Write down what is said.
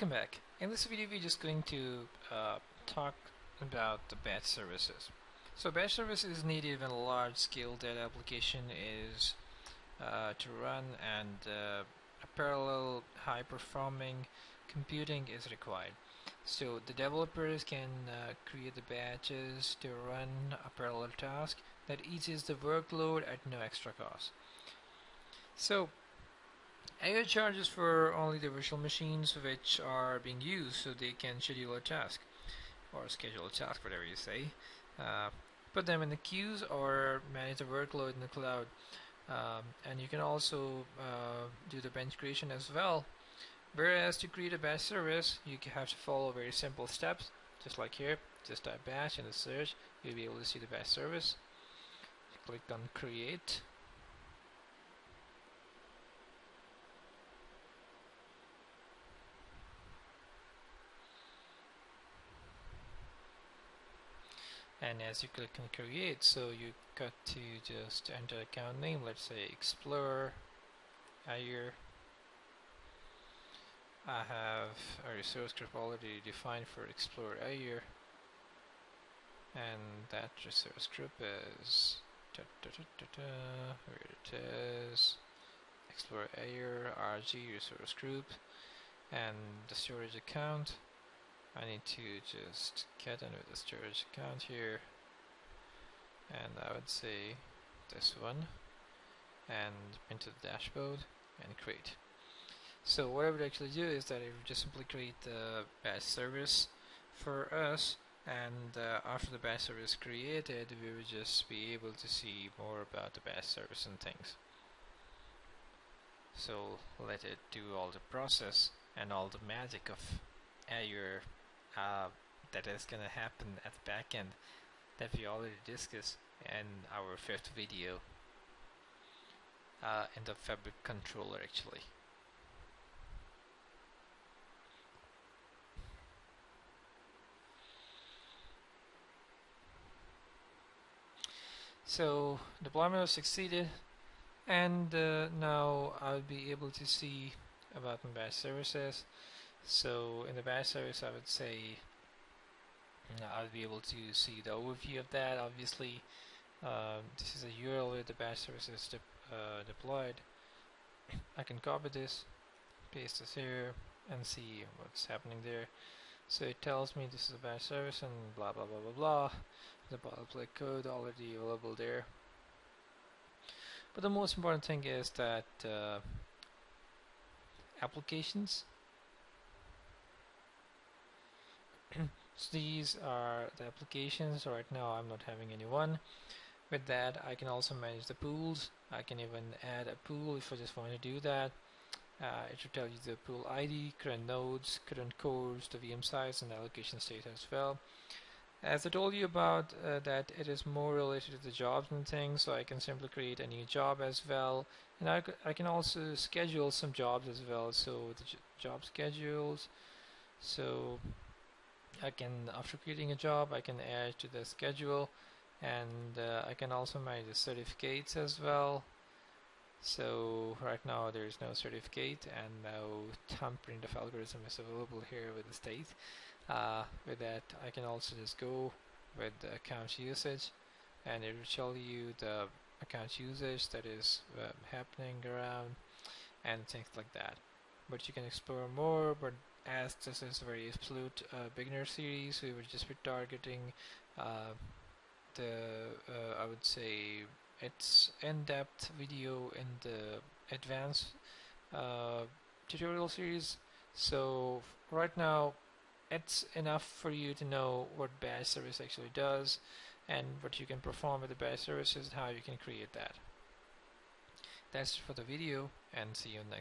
Welcome back. In this video we're just going to talk about the batch services. So batch service is needed when a large scale data application is to run and a parallel high performing computing is required. So the developers can create the batches to run a parallel task that eases the workload at no extra cost. So Azure charges for only the virtual machines which are being used, so they can schedule a task or schedule a task, whatever you say, put them in the queues or manage the workload in the cloud, and you can also do the batch creation as well. Whereas to create a batch service you have to follow very simple steps, just like here, just type batch in the search, you'll be able to see the batch service. Click on create. And as you click on create, so you got to just enter account name, let's say Explorer Azure. I have a resource group already defined for Explorer Azure, and that resource group is where it is, Explorer Azure RG resource group, and the storage account. I need to just get into the storage account here, and I would say this one, and into the dashboard and create. So what I would actually do is that it would just simply create the batch service for us, and after the batch service created we would just be able to see more about the batch service and things. So let it do all the process and all the magic of Azure that is going to happen at the backend that we already discussed in our 5th video in the Fabric Controller actually. So deployment was succeeded, and now I'll be able to see about my batch services. So in the batch service I would say I'll be able to see the overview of that. Obviously this is a URL where the batch service is deployed. I can copy this, paste this here, and see what's happening there. So it tells me this is a batch service and blah blah blah blah blah. The boilerplate code already available there. But the most important thing is that applications. So these are the applications. Right now I'm not having any one. With that I can also manage the pools. I can even add a pool if I just want to do that. It should tell you the pool ID, current nodes, current cores, the VM size, and the allocation state as well. As I told you about that it is more related to the jobs and things, so I can simply create a new job as well, and I can also schedule some jobs as well. So the job schedules, so I can, after creating a job, I can add to the schedule, and I can also manage the certificates as well. So right now there is no certificate and no thumbprint of algorithm is available here with the state. With that I can also just go with the account usage, and it will show you the account usage that is happening around and things like that. But you can explore more, but as this is a very absolute beginner series, we would just be targeting I would say it's in-depth video in the advanced tutorial series. So right now it's enough for you to know what batch service actually does and what you can perform with the batch services and how you can create that. That's it for the video, and see you next.